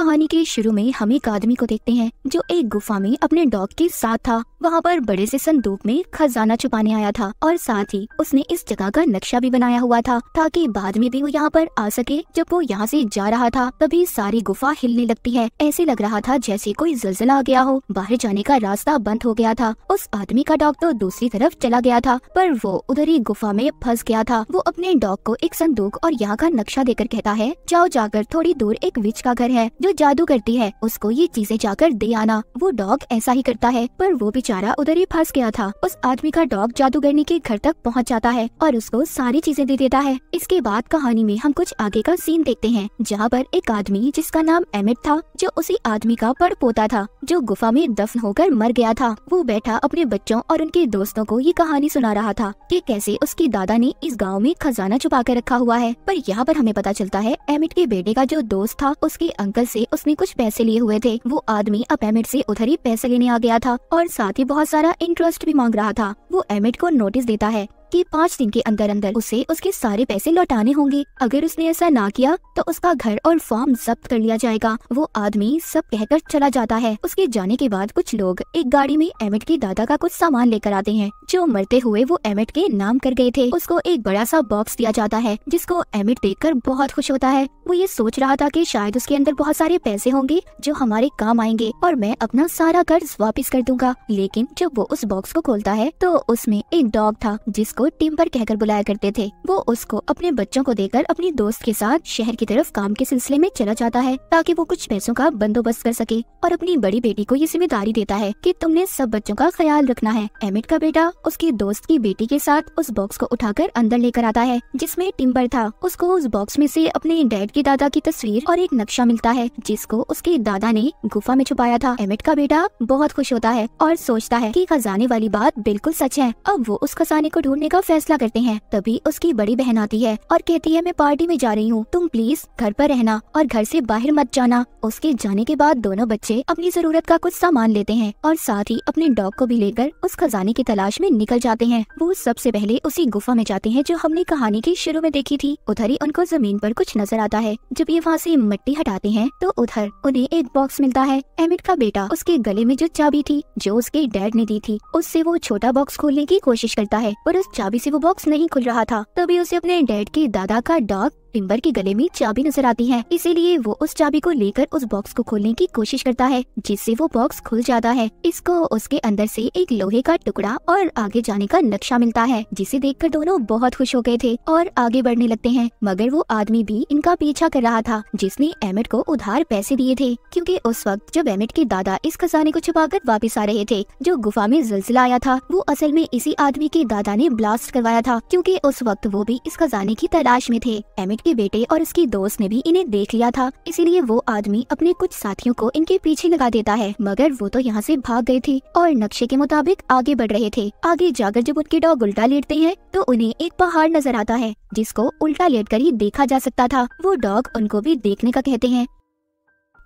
कहानी के शुरू में हम एक आदमी को देखते हैं जो एक गुफा में अपने डॉग के साथ था। वहाँ पर बड़े से संदूक में खजाना छुपाने आया था और साथ ही उसने इस जगह का नक्शा भी बनाया हुआ था ताकि बाद में भी वो यहाँ पर आ सके। जब वो यहाँ से जा रहा था तभी सारी गुफा हिलने लगती है। ऐसे लग रहा था जैसे कोई जलजला आ गया हो। बाहर जाने का रास्ता बंद हो गया था। उस आदमी का डॉग तो दूसरी तरफ चला गया था पर वो उधर ही गुफा में फंस गया था। वो अपने डॉग को एक संदूक और यहाँ का नक्शा देकर कहता है, जाओ जाकर थोड़ी दूर एक विच का घर है जो जादू करती है, उसको ये चीजें जाकर दे आना। वो डॉग ऐसा ही करता है पर वो बेचारा उधर ही फंस गया था। उस आदमी का डॉग जादूगरनी के घर तक पहुँच जाता है और उसको सारी चीजें दे देता है। इसके बाद कहानी में हम कुछ आगे का सीन देखते हैं जहाँ पर एक आदमी जिसका नाम एमिट था, जो उसी आदमी का परपोता था जो गुफा में दफन होकर मर गया था, वो बैठा अपने बच्चों और उनके दोस्तों को ये कहानी सुना रहा था कि कैसे उसके दादा ने इस गांव में खजाना छुपा कर रखा हुआ है। पर यहाँ पर हमें पता चलता है एमिट के बेटे का जो दोस्त था उसके अंकल से उसने कुछ पैसे लिए हुए थे। वो आदमी अब एमिट से उधर ही पैसे लेने आ गया था और साथ ही बहुत सारा इंटरेस्ट भी मांग रहा था। वो एमिट को नोटिस देता है कि 5 दिन के अंदर अंदर उसे उसके सारे पैसे लौटाने होंगे। अगर उसने ऐसा ना किया तो उसका घर और फार्म जब्त कर लिया जाएगा। वो आदमी सब कहकर चला जाता है। उसके जाने के बाद कुछ लोग एक गाड़ी में एमिट के दादा का कुछ सामान लेकर आते हैं जो मरते हुए वो एमिट के नाम कर गए थे। उसको एक बड़ा सा बॉक्स दिया जाता है जिसको एमिट देखकर बहुत खुश होता है। वो ये सोच रहा था कि शायद उसके अंदर बहुत सारे पैसे होंगे जो हमारे काम आएंगे और मैं अपना सारा कर्ज वापिस कर दूंगा। लेकिन जब वो उस बॉक्स को खोलता है तो उसमें एक डॉग था जिसको टिम्बर कहकर बुलाया करते थे। वो उसको अपने बच्चों को देकर अपनी दोस्त के साथ शहर की तरफ काम के सिलसिले में चला जाता है ताकि वो कुछ पैसों का बंदोबस्त कर सके और अपनी बड़ी बेटी को ये जिम्मेदारी देता है कि तुमने सब बच्चों का ख्याल रखना है। एमिट का बेटा उसकी दोस्त की बेटी के साथ उस बॉक्स को उठाकर अंदर लेकर आता है जिसमें टिम्बर था। उसको उस बॉक्स में से अपने डैड के दादा की तस्वीर और एक नक्शा मिलता है जिसको उसके दादा ने गुफा में छुपाया था। एमिट का बेटा बहुत खुश होता है और सोचता है कि खजाने वाली बात बिल्कुल सच है। अब वो उस खजाने को ढूंढने का फैसला करते हैं। तभी उसकी बड़ी बहन आती है और कहती है, मैं पार्टी में जा रही हूँ, तुम प्लीज घर पर रहना और घर से बाहर मत जाना। उसके जाने के बाद दोनों बच्चे अपनी जरूरत का कुछ सामान लेते हैं और साथ ही अपने डॉग को भी लेकर उस खजाने की तलाश में निकल जाते हैं। वो सबसे पहले उसी गुफा में जाते हैं जो हमने कहानी के शुरू में देखी थी। उधर ही उनको जमीन पर कुछ नजर आता है। जब ये वहाँ से मिट्टी हटाते हैं तो उधर उन्हें एक बॉक्स मिलता है। एमिट का बेटा उसके गले में जो चाबी थी जो उसके डैड ने दी थी उससे वो छोटा बॉक्स खोलने की कोशिश करता है पर उस चाबी से वो बॉक्स नहीं खुल रहा था। तभी उसे अपने डैड के दादा का डॉग टिम्बर के गले में चाबी नजर आती है, इसीलिए वो उस चाबी को लेकर उस बॉक्स को खोलने की कोशिश करता है जिससे वो बॉक्स खुल जाता है। इसको उसके अंदर से एक लोहे का टुकड़ा और आगे जाने का नक्शा मिलता है जिसे देखकर दोनों बहुत खुश हो गए थे और आगे बढ़ने लगते हैं। मगर वो आदमी भी इनका पीछा कर रहा था जिसने एमिट को उधार पैसे दिए थे, क्योंकि उस वक्त जब एमिट के दादा इस खजाने को छुपाकर वापस आ रहे थे जो गुफा में जलजिला आया था, वो असल में इसी आदमी के दादा ने ब्लास्ट करवाया था क्योंकि उस वक्त वो भी इस खजाने की तलाश में थे। एमिट के बेटे और उसकी दोस्त ने भी इन्हें देख लिया था, इसीलिए वो आदमी अपने कुछ साथियों को इनके पीछे लगा देता है। मगर वो तो यहाँ से भाग गए थे और नक्शे के मुताबिक आगे बढ़ रहे थे। आगे जाकर जब उनके डॉग उल्टा लेटते हैं तो उन्हें एक पहाड़ नजर आता है जिसको उल्टा लेटकर ही देखा जा सकता था। वो डॉग उनको भी देखने का कहते हैं।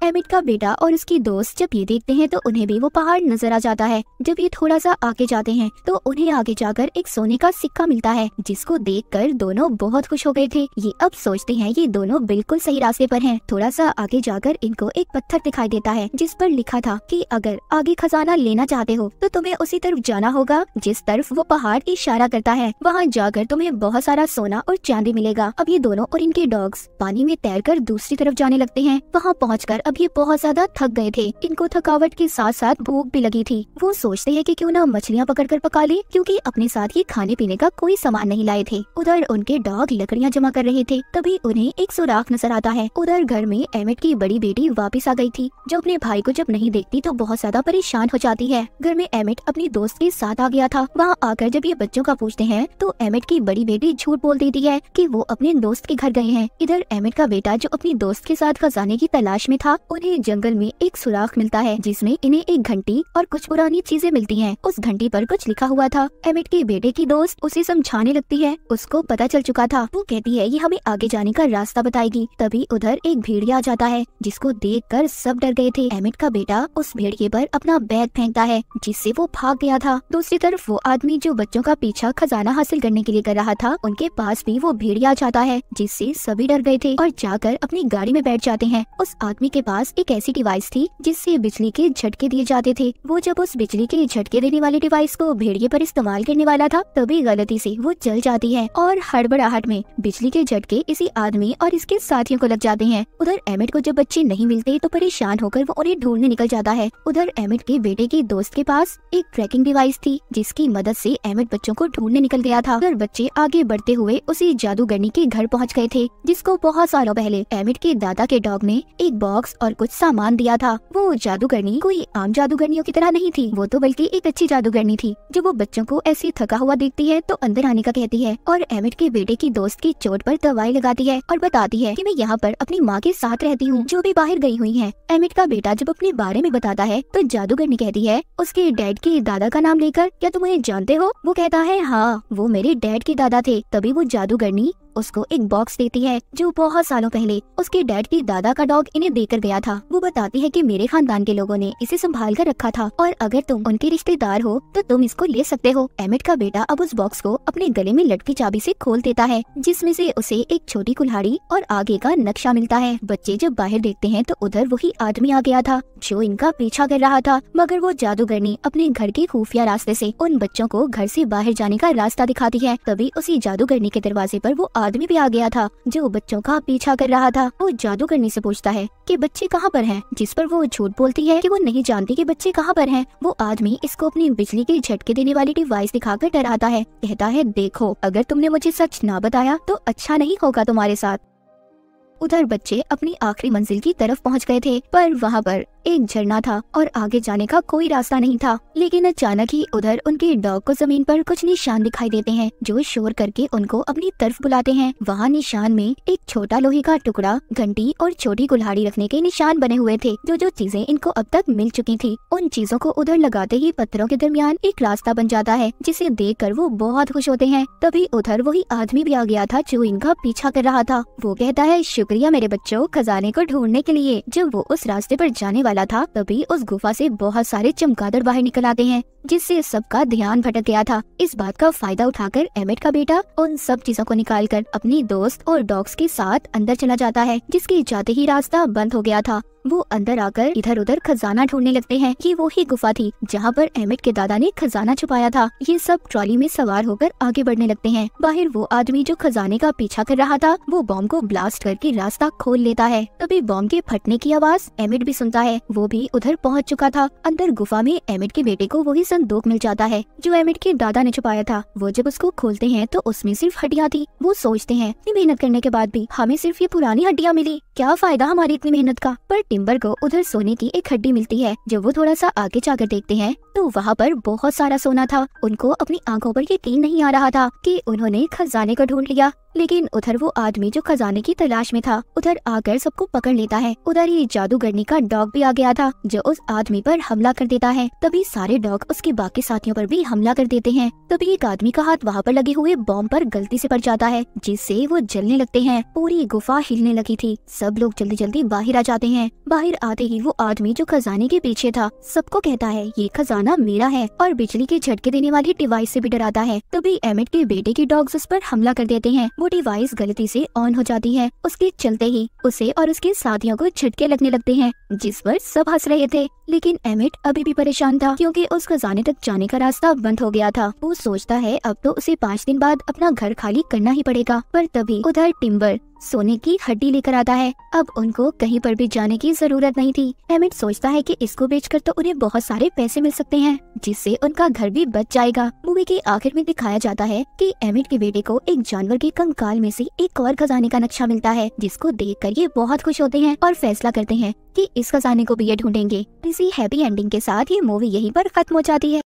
एमिट का बेटा और उसकी दोस्त जब ये देखते हैं तो उन्हें भी वो पहाड़ नजर आ जाता है। जब ये थोड़ा सा आगे जाते हैं तो उन्हें आगे जाकर एक सोने का सिक्का मिलता है जिसको देखकर दोनों बहुत खुश हो गए थे। ये अब सोचते हैं ये दोनों बिल्कुल सही रास्ते पर हैं। थोड़ा सा आगे जाकर इनको एक पत्थर दिखाई देता है जिस पर लिखा था कि अगर आगे खजाना लेना चाहते हो तो तुम्हें उसी तरफ जाना होगा जिस तरफ वो पहाड़ इशारा करता है, वहाँ जाकर तुम्हें बहुत सारा सोना और चांदी मिलेगा। अब ये दोनों और इनके डॉग्स पानी में तैरकर दूसरी तरफ जाने लगते हैं। वहाँ पहुँच ये बहुत ज्यादा थक गए थे। इनको थकावट के साथ साथ भूख भी लगी थी। वो सोचते हैं कि क्यों ना मछलियाँ पकड़कर पका ले, क्योंकि अपने साथ ये खाने पीने का कोई सामान नहीं लाए थे। उधर उनके डॉग लकड़ियाँ जमा कर रहे थे, तभी उन्हें एक सुराख नजर आता है। उधर घर में एमिट की बड़ी बेटी वापस आ गई थी जो अपने भाई को जब नहीं देखती तो बहुत ज्यादा परेशान हो जाती है। घर में एमिट अपनी दोस्त के साथ आ गया था। वहाँ आकर जब ये बच्चों का पूछते हैं तो एमिट की बड़ी बेटी झूठ बोल देती है कि वो अपने दोस्त के घर गए हैं। इधर एमिट का बेटा जो अपनी दोस्त के साथ खजाने की तलाश में था, उन्हें जंगल में एक सुराख मिलता है जिसमें इन्हें एक घंटी और कुछ पुरानी चीजें मिलती हैं। उस घंटी पर कुछ लिखा हुआ था। एमिट के बेटे की दोस्त उसे समझाने लगती है, उसको पता चल चुका था। वो कहती है ये हमें आगे जाने का रास्ता बताएगी। तभी उधर एक भेड़िया आ जाता है जिसको देखकर सब डर गए थे। एमिट का बेटा उस भेड़िए पर अपना बैग फेंकता है जिससे वो भाग गया था। दूसरी तरफ वो आदमी जो बच्चों का पीछा खजाना हासिल करने के लिए कर रहा था, उनके पास भी वो भेड़िया आ जाता है जिससे सभी डर गए थे और जाकर अपनी गाड़ी में बैठ जाते हैं। उस आदमी के पास एक ऐसी डिवाइस थी जिससे बिजली के झटके दिए जाते थे। वो जब उस बिजली के झटके देने वाले डिवाइस को भेड़िए पर इस्तेमाल करने वाला था तभी गलती से वो जल जाती है और हड़बड़ाहट में बिजली के झटके इसी आदमी और इसके साथियों को लग जाते हैं। उधर एमिट को जब बच्चे नहीं मिलते तो परेशान होकर वो उन्हें ढूंढने निकल जाता है। उधर एमिट के बेटे के दोस्त के पास एक ट्रैकिंग डिवाइस थी जिसकी मदद से एमिट बच्चों को ढूंढने निकल गया था। उधर बच्चे आगे बढ़ते हुए उसी जादूगरनी के घर पहुंच गए थे जिसको बहुत सालों पहले एमिट के दादा के डॉग ने एक बॉक्स और कुछ सामान दिया था। वो जादूगरनी कोई आम जादूगरनियों की तरह नहीं थी, वो तो बल्कि एक अच्छी जादूगरनी थी। जब वो बच्चों को ऐसे थका हुआ देखती है तो अंदर आने का कहती है और एमिट के बेटे की दोस्त की चोट पर दवाई लगाती है और बताती है कि मैं यहाँ पर अपनी माँ के साथ रहती हूँ जो भी बाहर गई हुई है। एमिट का बेटा जब अपने बारे में बताता है तो जादूगरनी कहती है उसके डैड के दादा का नाम लेकर, क्या तुम उन्हें जानते हो? वो कहता है हाँ, वो मेरे डैड के दादा थे। तभी वो जादूगरनी उसको एक बॉक्स देती है जो बहुत सालों पहले उसके डैड के दादा का डॉग इन्हें देकर गया था। वो बताती है कि मेरे खानदान के लोगों ने इसे संभाल कर रखा था और अगर तुम उनके रिश्तेदार हो तो तुम इसको ले सकते हो। एमिट का बेटा अब उस बॉक्स को अपने गले में लटकी चाबी से खोल देता है जिसमें से उसे एक छोटी कुल्हाड़ी और आगे का नक्शा मिलता है। बच्चे जब बाहर देखते हैं तो उधर वही आदमी आ गया था जो इनका पीछा कर रहा था, मगर वो जादूगरनी अपने घर के खुफिया रास्ते से उन बच्चों को घर से बाहर जाने का रास्ता दिखाती है। तभी उसी जादूगरनी के दरवाजे पर वो आदमी भी आ गया था जो बच्चों का पीछा कर रहा था। वो जादूगरनी से पूछता है कि बच्चे कहाँ पर हैं, जिस पर वो झूठ बोलती है कि वो नहीं जानती कि बच्चे कहाँ पर हैं। वो आदमी इसको अपनी बिजली के झटके देने वाली डिवाइस दिखाकर डराता है, कहता है देखो अगर तुमने मुझे सच ना बताया तो अच्छा नहीं होगा तुम्हारे साथ। उधर बच्चे अपनी आखिरी मंजिल की तरफ पहुँच गए थे पर वहाँ पर एक झरना था और आगे जाने का कोई रास्ता नहीं था। लेकिन अचानक ही उधर उनके डॉग को जमीन पर कुछ निशान दिखाई देते हैं जो शोर करके उनको अपनी तरफ बुलाते हैं। वहाँ निशान में एक छोटा लोहे का टुकड़ा, घंटी और छोटी कुल्हाड़ी रखने के निशान बने हुए थे। जो चीजें इनको अब तक मिल चुकी थी उन चीजों को उधर लगाते ही पत्थरों के दरमियान एक रास्ता बन जाता है जिसे देख कर वो बहुत खुश होते हैं। तभी उधर वही आदमी भी आ गया था जो इनका पीछा कर रहा था। वो कहता है शुक्रिया मेरे बच्चों खजाने को ढूंढने के लिए। जब वो उस रास्ते पर जाने था तभी उस गुफा से बहुत सारे चमगादड़ बाहर निकल आते हैं जिससे सबका ध्यान भटक गया था। इस बात का फायदा उठाकर एमिट का बेटा उन सब चीजों को निकालकर अपनी दोस्त और डॉग्स के साथ अंदर चला जाता है जिसके जाते ही रास्ता बंद हो गया था। वो अंदर आकर इधर उधर खजाना ढूंढने लगते हैं कि वो ही गुफा थी जहाँ पर एमिट के दादा ने खजाना छुपाया था। ये सब ट्रॉली में सवार होकर आगे बढ़ने लगते हैं। बाहर वो आदमी जो खजाने का पीछा कर रहा था वो बॉम्ब को ब्लास्ट करके रास्ता खोल लेता है। तभी बॉम्ब के फटने की आवाज एमिट भी सुनता है, वो भी उधर पहुँच चुका था। अंदर गुफा में एमिट के बेटे को वही संदूक मिल जाता है जो एमिट के दादा ने छुपाया था। वो जब उसको खोलते हैं तो उसमें सिर्फ हड्डियाँ थी। वो सोचते हैं इतनी मेहनत करने के बाद भी हमें सिर्फ ये पुरानी हड्डियाँ मिली, क्या फायदा हमारी इतनी मेहनत का। पर टिम्बर को उधर सोने की एक हड्डी मिलती है। जब वो थोड़ा सा आगे जाकर देखते हैं तो वहाँ पर बहुत सारा सोना था। उनको अपनी आंखों पर यकीन नहीं आ रहा था कि उन्होंने खजाने को ढूंढ लिया। लेकिन उधर वो आदमी जो खजाने की तलाश में था उधर आकर सबको पकड़ लेता है। उधर ये जादूगरनी का डॉग भी आ गया था जो उस आदमी पर हमला कर देता है। तभी सारे डॉग उसके बाकी साथियों पर भी हमला कर देते हैं। तभी एक आदमी का हाथ वहाँ पर लगे हुए बॉम्ब पर गलती से पड़ जाता है जिससे वो जलने लगते हैं। पूरी गुफा हिलने लगी थी। सब लोग जल्दी जल्दी बाहर आ जाते हैं। बाहर आते ही वो आदमी जो खजाने के पीछे था सबको कहता है ये खजाना मेरा है और बिजली के झटके देने वाली डिवाइस से भी डराता है। तभी एमिट के बेटे के डॉग्स उस पर हमला कर देते हैं। वो डिवाइस गलती से ऑन हो जाती है। उसके चलते ही उसे और उसके साथियों को झटके लगने लगते हैं जिस पर सब हंस रहे थे। लेकिन एमिट अभी भी परेशान था क्योंकि उस खजाने तक जाने का रास्ता बंद हो गया था। वो सोचता है अब तो उसे 5 दिन बाद अपना घर खाली करना ही पड़ेगा। पर तभी उधर टिम्बर सोने की हड्डी लेकर आता है। अब उनको कहीं पर भी जाने की जरूरत नहीं थी। एमिट सोचता है कि इसको बेचकर तो उन्हें बहुत सारे पैसे मिल सकते हैं जिससे उनका घर भी बच जाएगा। मूवी के आखिर में दिखाया जाता है कि एमिट के बेटे को एक जानवर के कंकाल में से एक और खजाने का नक्शा मिलता है जिसको देखकर ये बहुत खुश होते हैं और फैसला करते हैं कि इस खजाने को भी ये ढूंढेंगे। इसी हैप्पी एंडिंग के साथ ये मूवी यहीं पर खत्म हो जाती है।